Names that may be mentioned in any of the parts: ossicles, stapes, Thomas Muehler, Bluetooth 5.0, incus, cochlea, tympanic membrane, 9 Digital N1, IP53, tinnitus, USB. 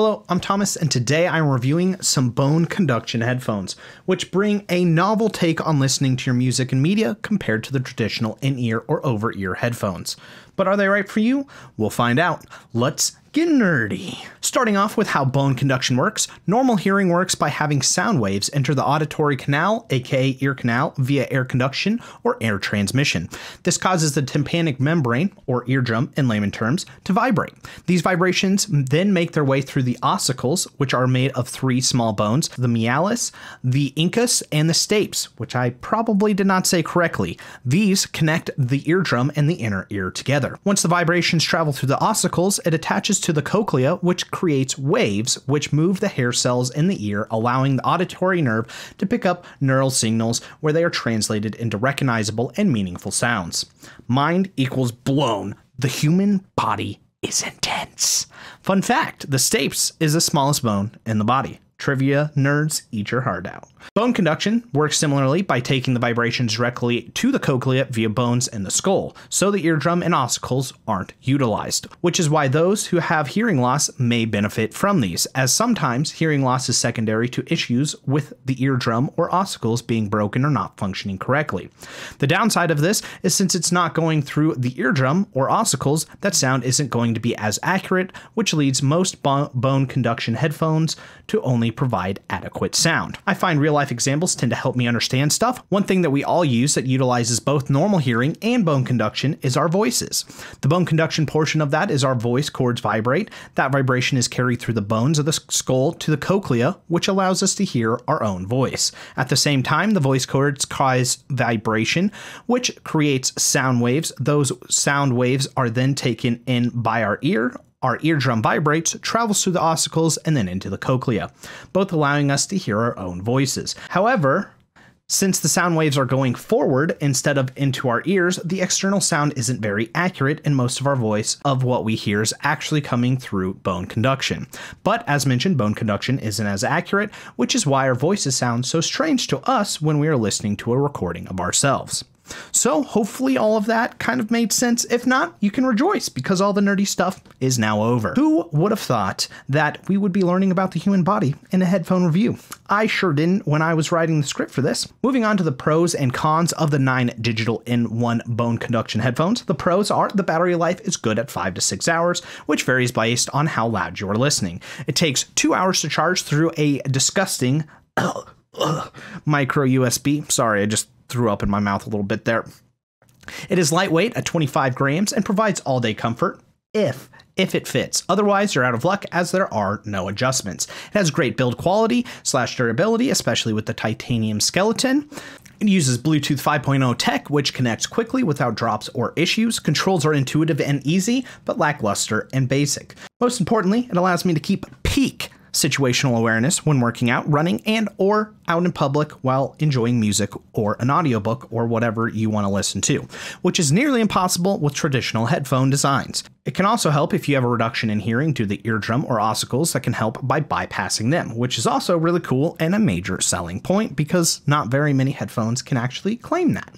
Hello, I'm Thomas, and today I'm reviewing some Bone conduction headphones, which bring a novel take on listening to your music and media compared to the traditional in-ear or over-ear headphones. But are they right for you? We'll find out. Let's get nerdy. Starting off with how bone conduction works, normal hearing works by having sound waves enter the auditory canal, aka ear canal, via air conduction or air transmission. This causes the tympanic membrane, or eardrum in layman terms, to vibrate. These vibrations then make their way through the ossicles, which are made of three small bones, the mealis, the incus, and the stapes, which I probably did not say correctly. These connect the eardrum and the inner ear together. Once the vibrations travel through the ossicles, it attaches to the cochlea, which creates waves which move the hair cells in the ear, allowing the auditory nerve to pick up neural signals where they are translated into recognizable and meaningful sounds. Mind equals blown. The human body is intense. Fun fact, the stapes is the smallest bone in the body. Trivia nerds, eat your heart out. Bone conduction works similarly by taking the vibrations directly to the cochlea via bones in the skull, so the eardrum and ossicles aren't utilized, which is why those who have hearing loss may benefit from these, as sometimes hearing loss is secondary to issues with the eardrum or ossicles being broken or not functioning correctly. The downside of this is since it's not going through the eardrum or ossicles, that sound isn't going to be as accurate, which leads most bone conduction headphones to only provide adequate sound. I find real life examples tend to help me understand stuff. One thing that we all use that utilizes both normal hearing and bone conduction is our voices. The bone conduction portion of that is our voice cords vibrate. That vibration is carried through the bones of the skull to the cochlea, which allows us to hear our own voice. At the same time, the voice cords cause vibration, which creates sound waves. Those sound waves are then taken in by our ear. Our eardrum vibrates, travels through the ossicles, and then into the cochlea, both allowing us to hear our own voices. However, since the sound waves are going forward instead of into our ears, the external sound isn't very accurate and most of our voice of what we hear is actually coming through bone conduction. But as mentioned, bone conduction isn't as accurate, which is why our voices sound so strange to us when we are listening to a recording of ourselves. So hopefully all of that kind of made sense. If not, you can rejoice because all the nerdy stuff is now over. Who would have thought that we would be learning about the human body in a headphone review? I sure didn't when I was writing the script for this. Moving on to the pros and cons of the 9 digital N1 bone conduction headphones. The pros are the battery life is good at 5 to 6 hours, which varies based on how loud you are listening. It takes 2 hours to charge through a disgusting micro USB. Sorry, I just threw up in my mouth a little bit there. It is lightweight at 25 grams and provides all day comfort if it fits. Otherwise, you're out of luck as there are no adjustments. It has great build quality / durability, especially with the titanium skeleton. It uses Bluetooth 5.0 tech, which connects quickly without drops or issues. Controls are intuitive and easy, but lackluster and basic. Most importantly, it allows me to keep peak situational awareness when working out, running, and or out in public while enjoying music or an audiobook or whatever you want to listen to, which is nearly impossible with traditional headphone designs. It can also help if you have a reduction in hearing due to the eardrum or ossicles that can help by bypassing them, which is also really cool and a major selling point because not very many headphones can actually claim that.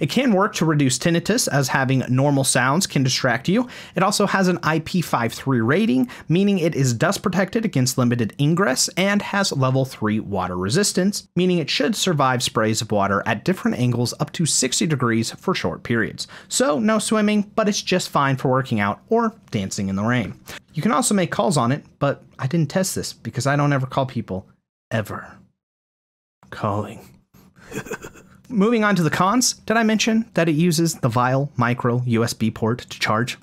It can work to reduce tinnitus as having normal sounds can distract you. It also has an IP53 rating, meaning it is dust protected against limited ingress and has level 3 water resistance, meaning it should survive sprays of water at different angles up to 60 degrees for short periods. So no swimming, but it's just fine for working out or dancing in the rain. You can also make calls on it, but I didn't test this because I don't ever call people, ever. I'm calling. Moving on to the cons, did I mention that it uses the vile micro USB port to charge?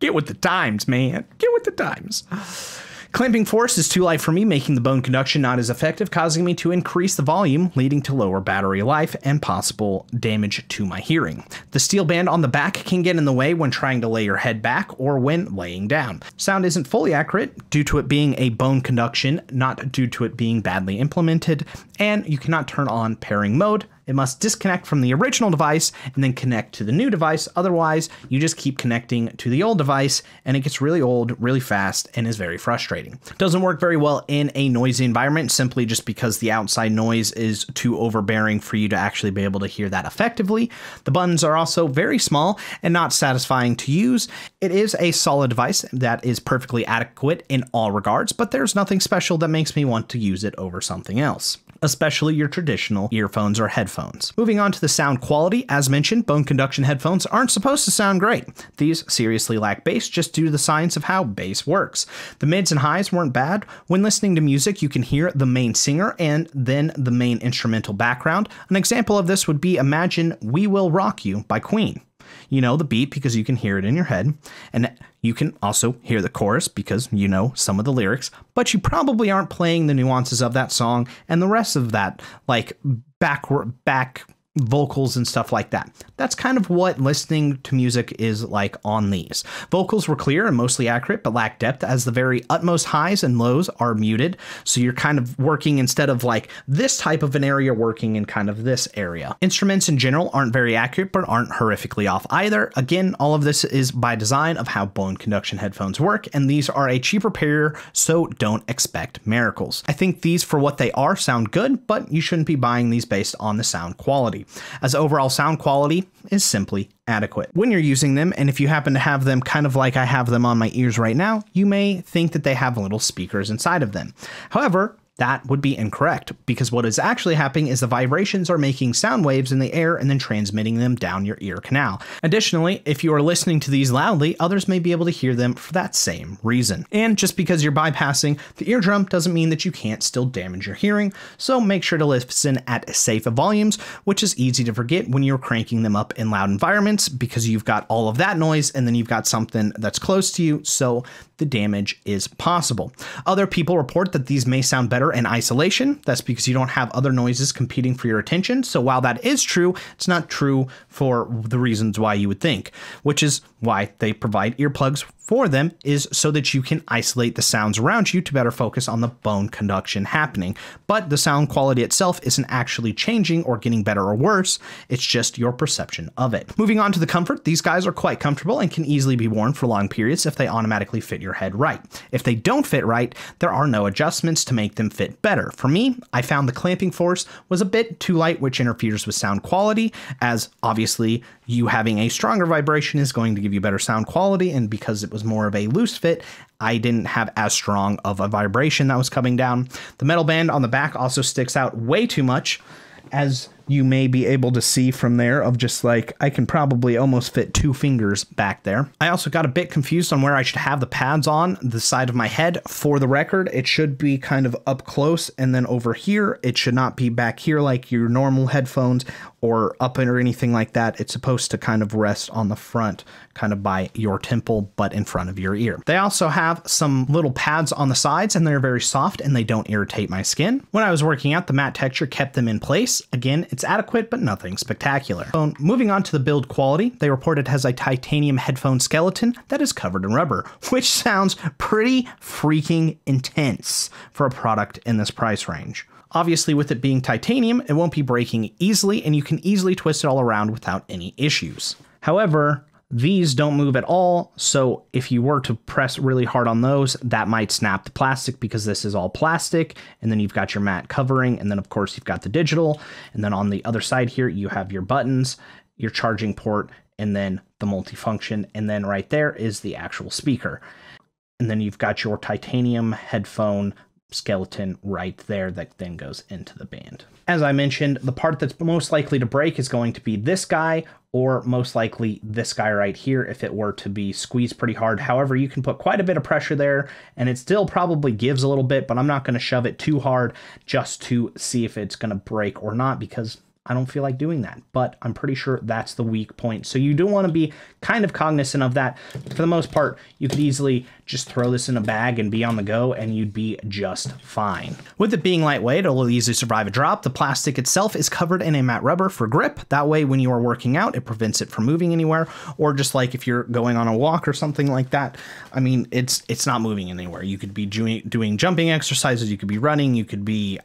Get with the times, man, get with the times. Clamping force is too light for me, making the bone conduction not as effective, causing me to increase the volume, leading to lower battery life and possible damage to my hearing. The steel band on the back can get in the way when trying to lay your head back or when laying down. Sound isn't fully accurate due to it being a bone conduction, not due to it being badly implemented, and you cannot turn on pairing mode. It must disconnect from the original device and then connect to the new device. Otherwise, you just keep connecting to the old device and it gets really old really fast and is very frustrating. Doesn't work very well in a noisy environment, simply just because the outside noise is too overbearing for you to actually be able to hear that effectively. The buttons are also very small and not satisfying to use. It is a solid device that is perfectly adequate in all regards, but there's nothing special that makes me want to use it over something else, especially your traditional earphones or headphones. Moving on to the sound quality, as mentioned, bone conduction headphones aren't supposed to sound great. These seriously lack bass just due to the science of how bass works. The mids and highs weren't bad. When listening to music, you can hear the main singer and then the main instrumental background. An example of this would be Imagine We Will Rock You by Queen. You know the beat because you can hear it in your head, and you can also hear the chorus because you know some of the lyrics, but you probably aren't playing the nuances of that song and the rest of that, like back vocals and stuff like that. That's kind of what listening to music is like on these. Vocals were clear and mostly accurate, but lack depth, as the very utmost highs and lows are muted. So you're kind of working instead of like this type of an area, working in kind of this area. Instruments in general aren't very accurate, but aren't horrifically off either. Again, all of this is by design of how bone conduction headphones work, and these are a cheaper pair, so don't expect miracles. I think these, for what they are, sound good, but you shouldn't be buying these based on the sound quality, as overall sound quality is simply adequate. When you're using them, and if you happen to have them kind of like I have them on my ears right now, you may think that they have little speakers inside of them. However, that would be incorrect, because what is actually happening is the vibrations are making sound waves in the air and then transmitting them down your ear canal. Additionally, if you are listening to these loudly, others may be able to hear them for that same reason. And just because you're bypassing the eardrum doesn't mean that you can't still damage your hearing, so make sure to listen at safe volumes, which is easy to forget when you're cranking them up in loud environments, because you've got all of that noise and then you've got something that's close to you, so the damage is possible. Other people report that these may sound better in isolation. That's because you don't have other noises competing for your attention. So while that is true, it's not true for the reasons why you would think, which is why they provide earplugs for them, is so that you can isolate the sounds around you to better focus on the bone conduction happening. But the sound quality itself isn't actually changing or getting better or worse. It's just your perception of it. Moving on to the comfort, these guys are quite comfortable and can easily be worn for long periods if they automatically fit your head right. If they don't fit right, there are no adjustments to make them fit better. For me, I found the clamping force was a bit too light, which interferes with sound quality, as obviously you having a stronger vibration is going to give you better sound quality, and because it was more of a loose fit, I didn't have as strong of a vibration that was coming down. The metal band on the back also sticks out way too much, as you may be able to see from there, of just like, I can probably almost fit two fingers back there. I also got a bit confused on where I should have the pads on the side of my head. For the record, it should be kind of up close and then over here. It should not be back here like your normal headphones or up or anything like that. It's supposed to kind of rest on the front, kind of by your temple, but in front of your ear. They also have some little pads on the sides, and they're very soft and they don't irritate my skin. When I was working out, the matte texture kept them in place. Again, it's adequate, but nothing spectacular. So moving on to the build quality, they report it has a titanium headphone skeleton that is covered in rubber, which sounds pretty freaking intense for a product in this price range. Obviously, with it being titanium, it won't be breaking easily, and you can easily twist it all around without any issues. However, these don't move at all, so if you were to press really hard on those, that might snap the plastic, because this is all plastic, and then you've got your matte covering, and then of course you've got the digital, and then on the other side here you have your buttons, your charging port, and then the multifunction, and then right there is the actual speaker. And then you've got your titanium headphone skeleton right there that then goes into the band. As I mentioned, the part that's most likely to break is going to be this guy, or most likely this guy right here if it were to be squeezed pretty hard. However, you can put quite a bit of pressure there and it still probably gives a little bit, but I'm not going to shove it too hard just to see if it's going to break or not, because I don't feel like doing that, but I'm pretty sure that's the weak point. So you do want to be kind of cognizant of that. For the most part, you could easily just throw this in a bag and be on the go and you'd be just fine. With it being lightweight, it'll easily survive a drop. The plastic itself is covered in a matte rubber for grip. That way, when you are working out, it prevents it from moving anywhere, or just like if you're going on a walk or something like that. I mean, it's not moving anywhere. You could be doing jumping exercises. You could be running. You could be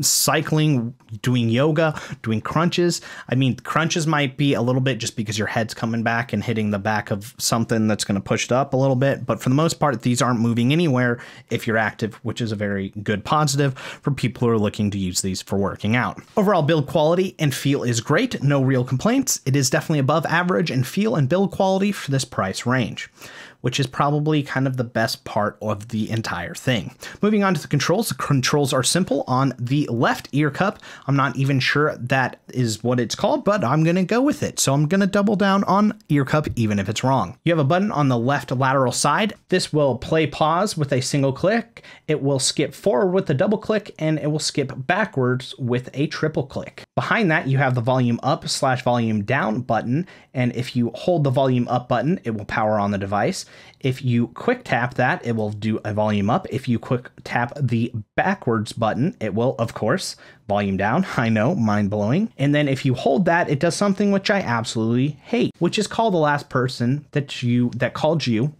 cycling, doing yoga, doing doing crunches. I mean, crunches might be a little bit just because your head's coming back and hitting the back of something that's going to push it up a little bit. But for the most part, these aren't moving anywhere if you're active, which is a very good positive for people who are looking to use these for working out. Overall build quality and feel is great. No real complaints. It is definitely above average in feel and build quality for this price range, which is probably kind of the best part of the entire thing. Moving on to the controls are simple on the left ear cup. I'm not even sure that is what it's called, but I'm gonna go with it. So I'm gonna double down on ear cup, even if it's wrong. You have a button on the left lateral side. This will play pause with a single click. It will skip forward with a double click, and it will skip backwards with a triple click. Behind that, you have the volume up / volume down button. And if you hold the volume up button, it will power on the device. If you quick tap that, it will do a volume up. If you quick tap the backwards button, it will, of course, volume down. I know, mind blowing. And then if you hold that, it does something which I absolutely hate, which is call the last person that called you,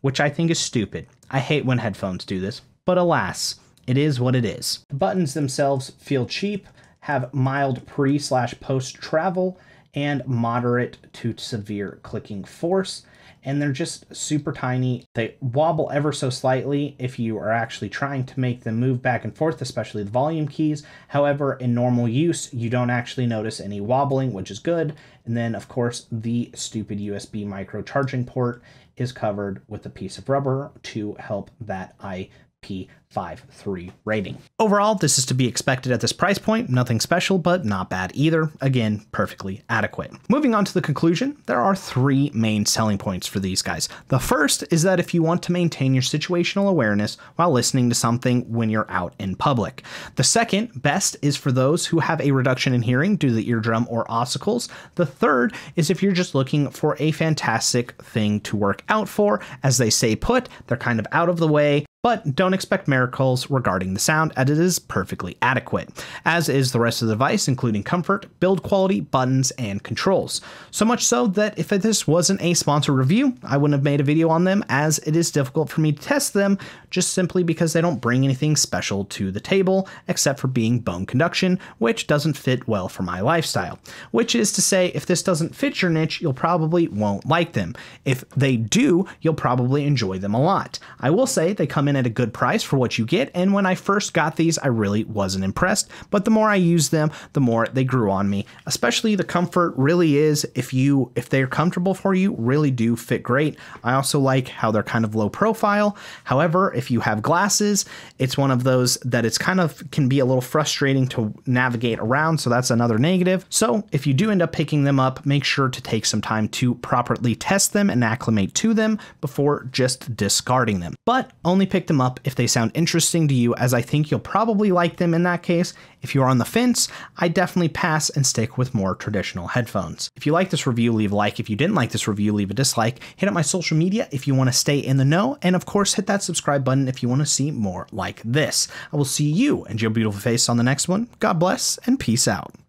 which I think is stupid. I hate when headphones do this, but alas, it is what it is. The buttons themselves feel cheap, have mild pre / post travel, and moderate to severe clicking force. And they're just super tiny. They wobble ever so slightly if you are actually trying to make them move back and forth, especially the volume keys. However, in normal use, you don't actually notice any wobbling, which is good. And then, of course, the stupid USB micro charging port is covered with a piece of rubber to help that IP53 rating. Overall, this is to be expected at this price point. Nothing special, but not bad either. Again, perfectly adequate. Moving on to the conclusion, there are three main selling points for these guys. The first is that if you want to maintain your situational awareness while listening to something when you're out in public. The second best is for those who have a reduction in hearing due to the eardrum or ossicles. The third is if you're just looking for a fantastic thing to work out for. As they say put, they're kind of out of the way, but don't expect miracles regarding the sound, as it is perfectly adequate, as is the rest of the device, including comfort, build quality, buttons, and controls. So much so that if this wasn't a sponsored review, I wouldn't have made a video on them, as it is difficult for me to test them just simply because they don't bring anything special to the table except for being bone conduction, which doesn't fit well for my lifestyle. Which is to say, if this doesn't fit your niche, you'll probably won't like them. If they do, you'll probably enjoy them a lot. I will say they come in at a good price for what you get, and when I first got these, I really wasn't impressed, but the more I used them, the more they grew on me. Especially the comfort really is, if they're comfortable for you, really do fit great. I also like how they're kind of low profile. However, if you have glasses, it's one of those that it's kind of can be a little frustrating to navigate around, so that's another negative. So if you do end up picking them up, make sure to take some time to properly test them and acclimate to them before just discarding them. But only pick them up if they sound interesting to you, as I think you'll probably like them in that case. If you're on the fence, I definitely pass and stick with more traditional headphones. If you like this review, leave a like. If you didn't like this review, leave a dislike. Hit up my social media if you want to stay in the know, and of course hit that subscribe button if you want to see more like this. I will see you and your beautiful face on the next one. God bless and peace out.